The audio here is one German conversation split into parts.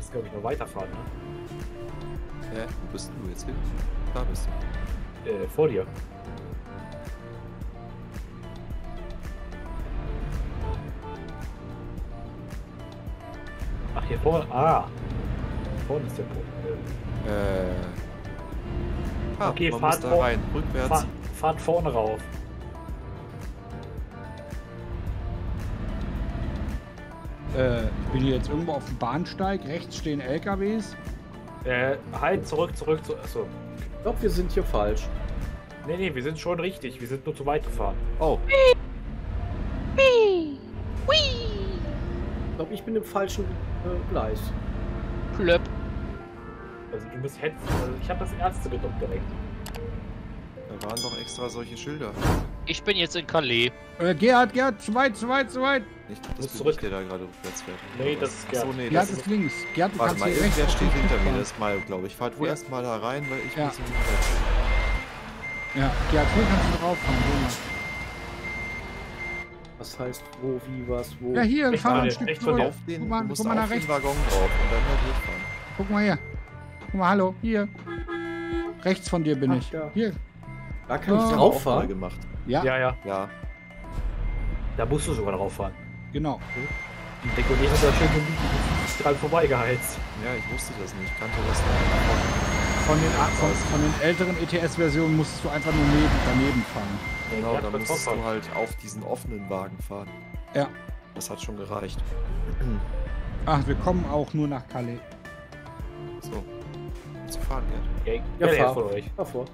musst, glaube ich, noch weiterfahren, ne? Wo bist du jetzt hin? Da bist du. Vor dir. Ach, hier vorne. Ah! Vorne ist der Punkt. Okay, man fahrt muss da rein. Rückwärts. Fahrt vorne rauf. Bin ich jetzt irgendwo auf dem Bahnsteig? Rechts stehen LKWs? Halt, zurück. Achso. Ich glaube, wir sind hier falsch. Nee, wir sind schon richtig. Wir sind nur zu weit gefahren. Oh. Ich glaube, ich bin im falschen Gleis. Plöpp. Also, du musst hetzen. Also, ich habe das erste gedruckt direkt. Da waren doch extra solche Schilder. Ich bin jetzt in Calais. Gerhard, zu weit. Ich glaube, das zurück, der da gerade rückwärts fährt. Nee, das ist Gerhard. Achso, nee, Gerhard ist links. Gerhard, warte mal, irgendwer steht hinter mir, das ist Mayo, glaube ich. Fahrt wohl erstmal da rein, weil ich muss in die Welt. Ja, Gerhard, wo kannst du drauffahren? Was heißt wo, wie, was, wo? Ja, hier, fahren ein Stück zurück. Guck mal, du musst auf den Waggon drauf und dann halt durchfahren. Guck mal her. Guck mal, hallo, hier. Rechts von dir bin ich. Ja. Hier. Da kann ich drauf fahren. Gemacht. Ja. Da musst du sogar drauf fahren. Genau. Die Dekorier hat da schön gemütlich dran vorbeigeheizt. Ja, ich wusste das nicht. Ich kannte das nicht. Von den älteren ETS-Versionen musstest du einfach nur daneben fahren. Genau, ja, da musstest du halt auf diesen offenen Wagen fahren. Ja. Das hat schon gereicht. Ach, wir kommen auch nur nach Calais. So. Zu fahren, Gerd. Ja, von euch. Fahr vor.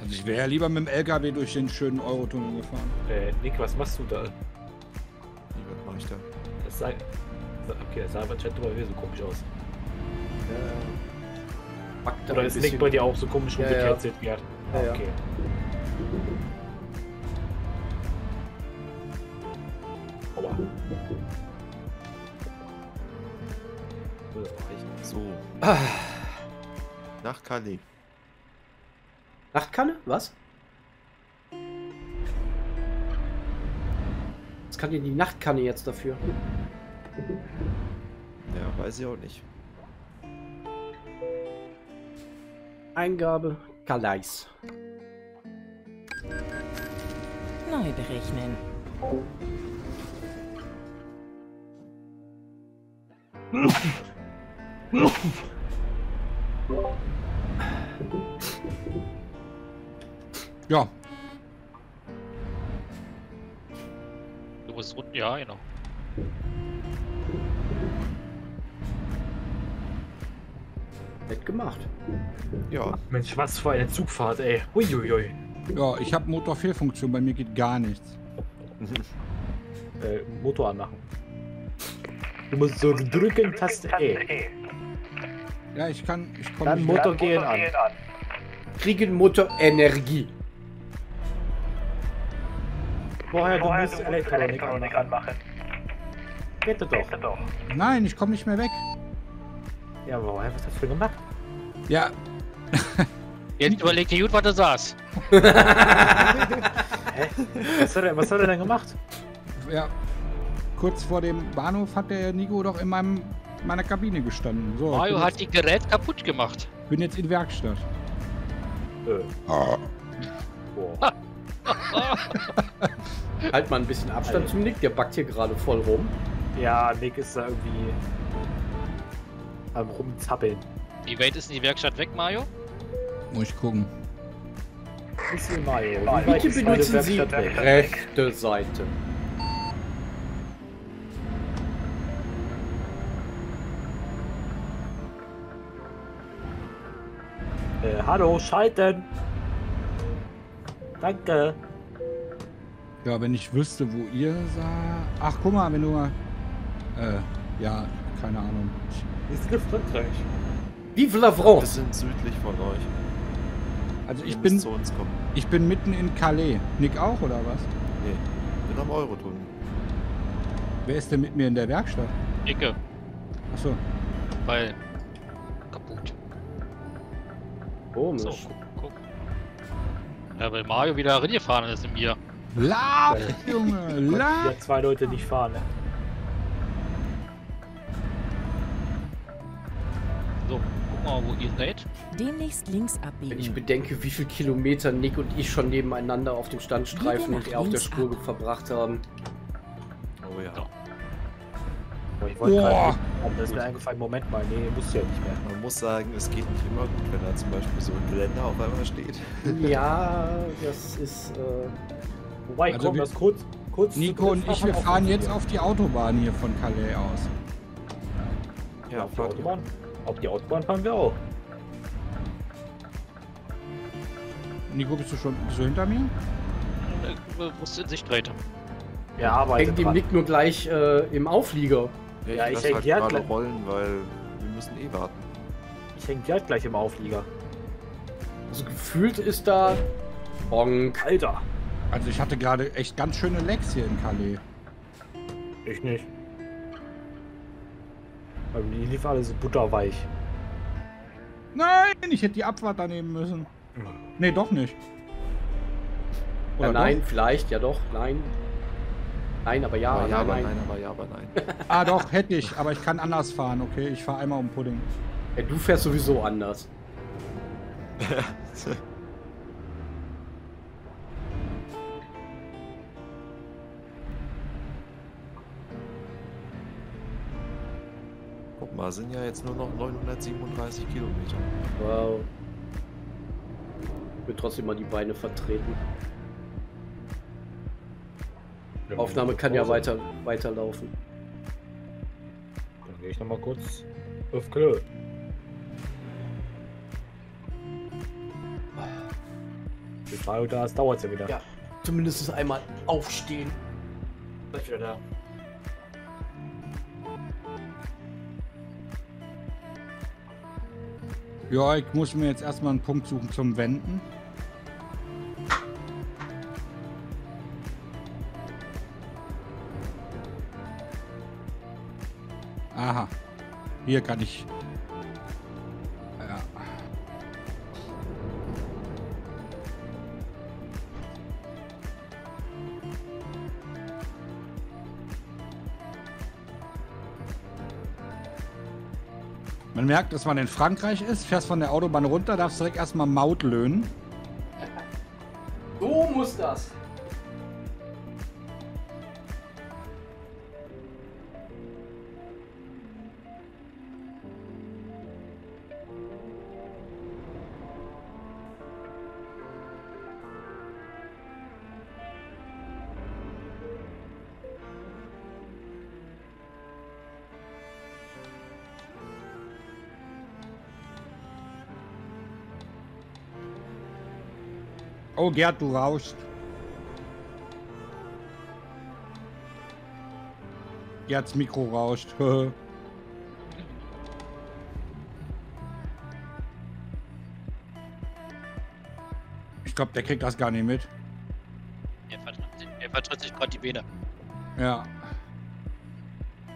Also ich wäre ja lieber mit dem LKW durch den schönen Eurotunnel gefahren. Nick, was machst du da? Was mach ich da? Das sei... Okay, das sah aber Chat drüber so komisch aus. Oder ist Nick bei dir auch so komisch umgekehrt? Ja. Okay. Aua. So. Nach Calais. Nachtkanne? Was? Was kann denn die Nachtkanne jetzt dafür? Ja, weiß ich auch nicht. Eingabe Calais. Neu berechnen. Ja. Du musst runter, ja, genau. Nett gemacht. Ja. Mensch, was für eine Zugfahrt, ey. Uiuiui. Ja, ich habe Motorfehlfunktion, bei mir geht gar nichts. Motor anmachen. Du musst so drücken, Taste E. Ja, ich komme nicht. Motor gehen an. Kriegen Motor Energie. Vorher du musst Elektronik anmachen. Bitte doch. Nein, ich komme nicht mehr weg. Ja, woher was hast du denn gemacht? Ja. Jetzt überleg dir gut, was du sagst. Was hat er denn gemacht? Ja. Kurz vor dem Bahnhof hat der Nico doch in meiner Kabine gestanden. So, Mario hat die Gerät kaputt gemacht. Bin jetzt in Werkstatt. Boah. Halt mal ein bisschen Abstand zum Nick, der backt hier gerade voll rum. Ja, Nick ist da irgendwie am rumzappeln. Die Welt ist in die Werkstatt weg, Mario? Muss ich gucken. Mario. Bitte benutzen Sie rechte Seite. Hallo, schalten! Danke! Ja, wenn ich wüsste, wo ihr seid... Ach, guck mal, wenn du mal... ja, keine Ahnung. Ist in Frankreich. Vive la France! Wir sind südlich von euch. Also ich bin... Zu uns kommen. Ich bin mitten in Calais. Nick auch, oder was? Nee, ich bin am Eurotunnel. Wer ist denn mit mir in der Werkstatt? Nicke. Achso. Weil... Komisch. So, guck. Ja, weil Mario wieder reingefahren ist in mir. Lach, Junge, lach! Ja, zwei Leute nicht fahren. So, guck mal, wo ihr seid. Demnächst links abbiegen. Wenn ich bedenke, wie viele Kilometer Nick und ich schon nebeneinander auf dem Standstreifen und er auf der Spur verbracht haben. Oh ja. Ich wollte gerade, das ist mir eingefallen, Moment mal, nee, muss ja nicht mehr. Man muss sagen, es geht nicht immer gut, wenn da zum Beispiel so ein Geländer auf einmal steht. Ja, das ist, wobei, also komm, das kurz... Nico und ich, wir fahren jetzt auf die Autobahn hier von Calais aus. Ja, auf die Autobahn. Auf die Autobahn fahren wir auch. Nico, bist du hinter mir? Du musst in Sicht weiter. Ja, aber hängt dem Nick nur gleich im Auflieger. Ja, ich hänge Gerd gleich. Rollen, weil wir müssen eh warten. Ich hänge Gerd gleich im Auflieger. Also gefühlt ist da... Bonk. Alter. Also ich hatte gerade echt ganz schöne Lecks hier in Calais. Ich nicht. Weil die lief alle so butterweich. Nein, ich hätte die Abfahrt da nehmen müssen. Nee, doch nicht. Oder ja, nein, doch? Vielleicht, ja doch, nein. Nein, aber ja, aber ja, aber nein. Nein, aber ja, aber nein. Ah doch, hätte ich, aber ich kann anders fahren, okay? Ich fahre einmal um Pudding. Ja, du fährst sowieso anders. Guck mal, sind ja jetzt nur noch 937 Kilometer. Wow. Ich will trotzdem mal die Beine vertreten. Aufnahme kann ja weiterlaufen. Dann gehe ich nochmal kurz auf Klo. Mit Mario da, es dauert ja wieder. Ja, zumindest einmal aufstehen. Gleich wieder da. Ja, ich muss mir jetzt erstmal einen Punkt suchen zum Wenden. Aha, hier kann ich. Ja. Man merkt, dass man in Frankreich ist, fährst von der Autobahn runter, darfst direkt erstmal Maut löhnen. So muss das. Oh Gerd, du rauschst. Gerds Mikro rauscht. Ich glaube, der kriegt das gar nicht mit. Er vertritt sich gerade die Beine. Ja.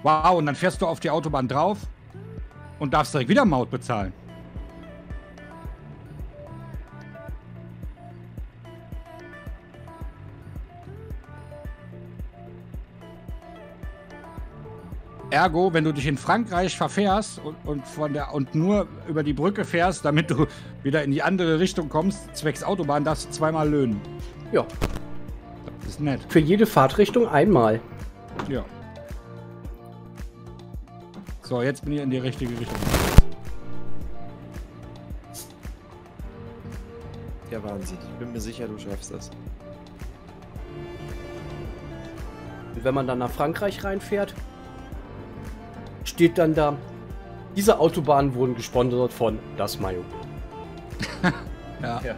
Wow, und dann fährst du auf die Autobahn drauf und darfst direkt wieder Maut bezahlen. Ergo, wenn du dich in Frankreich verfährst und nur über die Brücke fährst, damit du wieder in die andere Richtung kommst, zwecks Autobahn, darfst du zweimal löhnen. Ja. Das ist nett. Für jede Fahrtrichtung einmal. Ja. So, jetzt bin ich in die richtige Richtung. Ja, Wahnsinn. Ich bin mir sicher, du schaffst das. Und wenn man dann nach Frankreich reinfährt, steht dann da, diese Autobahnen wurden gesponsert von DasMayo. Ja. Ja.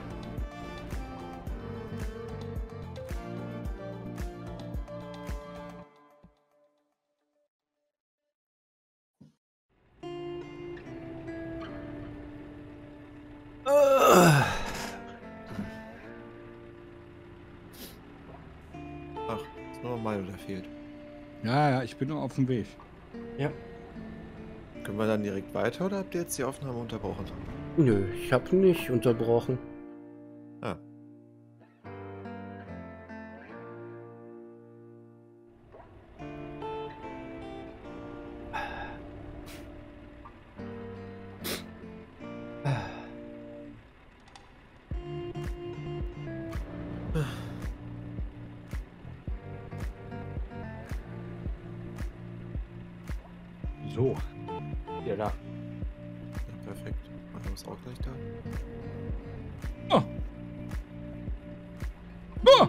Ach, ist nur Mayo, der fehlt. Ja, ja, ich bin nur auf dem Weg. Ja. Können wir dann direkt weiter oder habt ihr jetzt die Aufnahme unterbrochen? Nö, ich habe nicht unterbrochen. Ah. Perfekt. Machen wir es auch gleich da. Oh. Oh.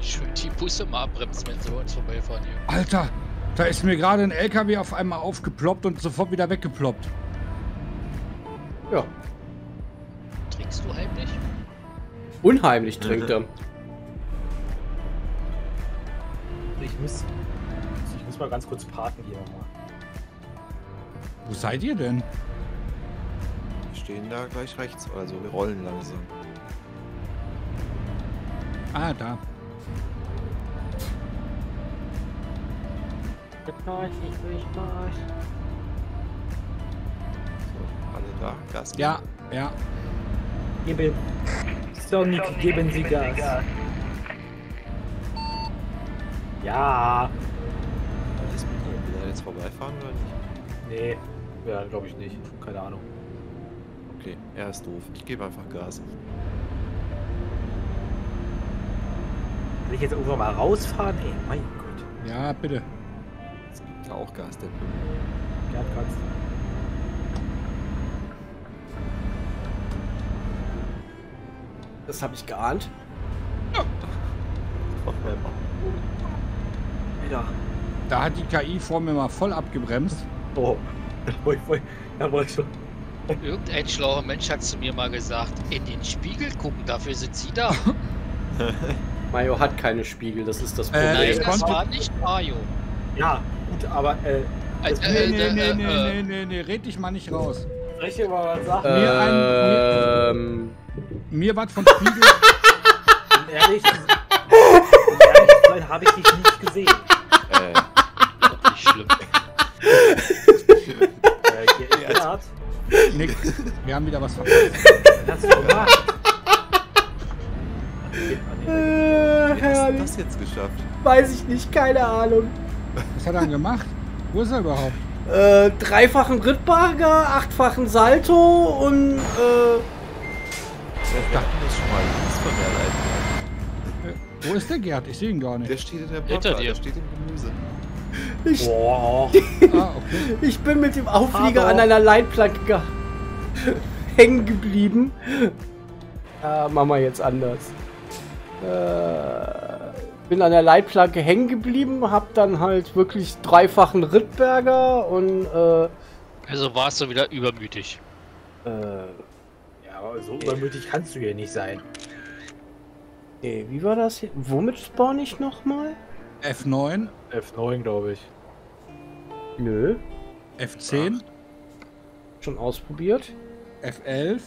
Schön die Busse mal abbremsen, wenn sie uns vorbeifahren hier. Alter, da ist mir gerade ein LKW auf einmal aufgeploppt und sofort wieder weggeploppt. Ja. Trinkst du heimlich? Unheimlich trinkt er. Ich muss mal ganz kurz parken hier nochmal. Wo seid ihr denn? Wir stehen da gleich rechts, also wir rollen langsam. Ah, da. So, alle da, Gas geben. Ja, ja. Sonic, geben Sie Gas. Ja. Will er jetzt vorbeifahren oder nicht? Nee, ja, glaube ich nicht. Keine Ahnung. Okay, er ist doof. Ich gebe einfach Gas. Will ich jetzt irgendwann mal rausfahren? Ey, mein Gott. Ja, bitte. Es gibt ja auch Gas, der Gerd Katz. Das habe ich geahnt. Ja. Ja. Da hat die KI vor mir mal voll abgebremst. Oh, da war ich schon. Irgendein schlauer Mensch hat zu mir mal gesagt, in den Spiegel gucken, dafür sind sie da. Mayo hat keine Spiegel, das ist das Problem. Nein, das war nicht Mayo. Ja, gut, aber nee, red dich mal nicht raus. Rechte mal was sagen. Mir was von Spiegel. Ehrlich, habe ich dich nicht gesehen. Das ist schlimm. Nick, wir haben wieder was verpasst. Das ist normal. Wie hast du das jetzt geschafft? Weiß ich nicht, keine Ahnung. Was hat er denn gemacht? Wo ist er überhaupt? Dreifachen Rittbarger, achtfachen Salto und ich dachte das schon mal, das ist von der Leitung. Wo ist der Gerd? Ich sehe ihn gar nicht. Der steht in der Pampa, der steht im Gemüse. Ich bin mit dem Auflieger an einer Leitplanke hängen geblieben. Machen wir jetzt anders. Bin an der Leitplanke hängen geblieben, hab dann halt wirklich dreifachen Rittberger und also warst du wieder übermütig. Ja, aber so übermütig kannst du ja nicht sein. Nee, wie war das hier? Womit spawn ich nochmal? F9? F9, glaube ich. Nö. F10? Ach. Schon ausprobiert. F11?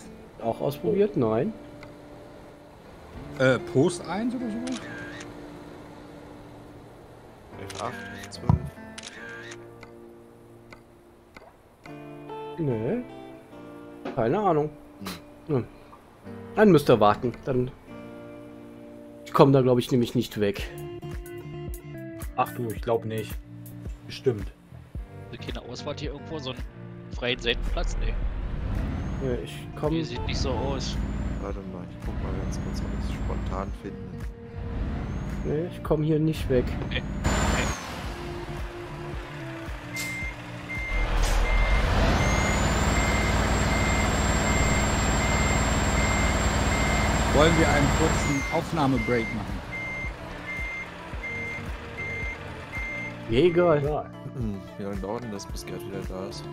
Auch ausprobiert, nein. Post 1 oder so? F8, 12. Nö. Keine Ahnung. Hm. Dann müsst ihr warten. Dann. Ich komme da, glaube ich, nämlich nicht weg. Ach du, ich glaube nicht. Bestimmt. Keine Ausfahrt hier irgendwo, so einen freien Seitenplatz, ne? Ja, ich komme. Hier sieht nicht so aus. Warte mal, ich guck mal ganz kurz, ob ich es spontan finde. Ne, ich komme hier nicht weg. Okay. Okay. Wollen wir einen kurzen Aufnahmebreak machen? Egal. Ja. Wie lange dauert denn das, bis Gerd wieder da ist?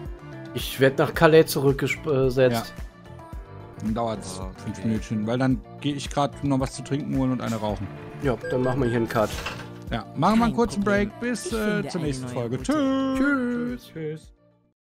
Ich werde nach Calais zurückgesetzt. Ja. Dann dauert es 5 Minütchen, weil dann gehe ich gerade noch was zu trinken holen und eine rauchen. Ja, dann machen wir hier einen Cut. Ja, machen wir einen kurzen Break. Bis zur nächsten Folge. Tschüss. Tschüss.